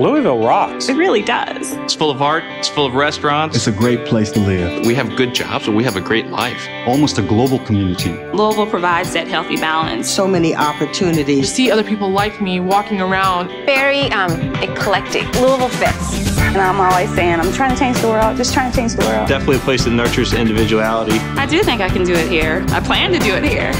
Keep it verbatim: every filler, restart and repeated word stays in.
Louisville rocks. It really does. It's full of art. It's full of restaurants. It's a great place to live. We have good jobs, and we have a great life. Almost a global community. Louisville provides that healthy balance. So many opportunities. To see other people like me walking around. Very um, eclectic. Louisville fits. And I'm always saying, I'm trying to change the world. Just trying to change the world. Definitely a place that nurtures individuality. I do think I can do it here. I plan to do it here.